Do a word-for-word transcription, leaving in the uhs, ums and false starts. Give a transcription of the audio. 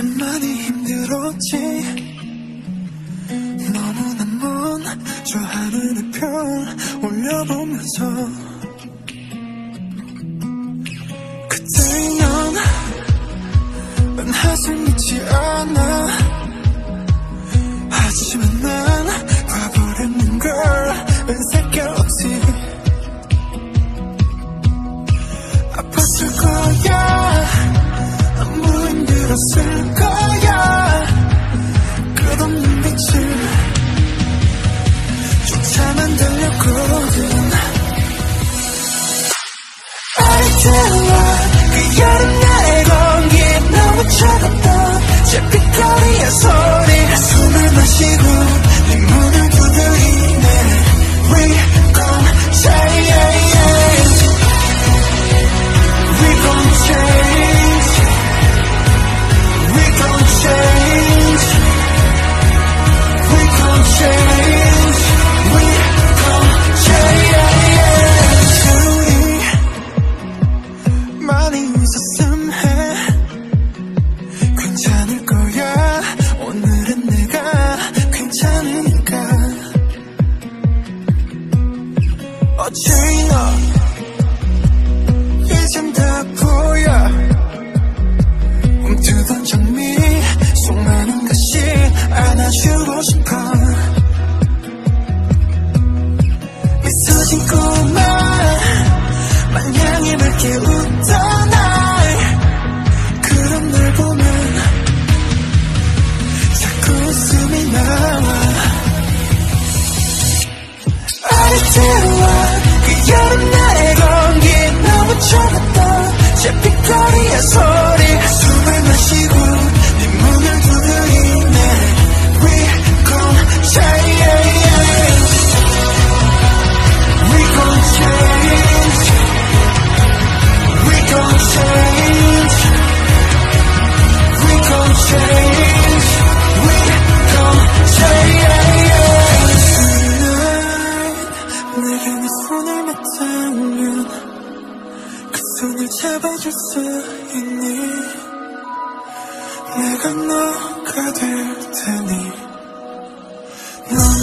참 많이 힘들었지. 너무나 먼 저 하늘의 별 올려보면서 그때면 은하수 믿지 않아. 하지만 난 과거라는 걸 은색갤럭시 아팠을 거야. 너무 힘들었을 거야. 끝없는 빛을 쫓아 만들려거든. 아리따워 그 여름 나의 공기 너무 차갑다. 잿빛거리의 소리 숨을 마시고 네 문을 두드리네. We gon' change. We gon' change. We gon' change. We gon' change. We gon' change. 우리 많이 웃었음 해. 괜찮을 거야. 오늘은 내가 괜찮으니까. 어제 너 이젠 다 보여. 움트던 장미 많은 것이 안아주고 싶어. 미소진 꼬마 마냥 힘을 깨우던 날. 그런 날 보면 자꾸 웃음이 나와. 아리따워 그 여름 나의 공기 너무 차갑다. 잿빛거리의 소리 숨을 마시고 문을 두드리네. We gon' change. We gon' change. We gon' change. We gon' change. We gon' change. 내게 네 손을 맞닿으면 그 손을 잡아줄 수 있니? 내가 너가 될 테니 너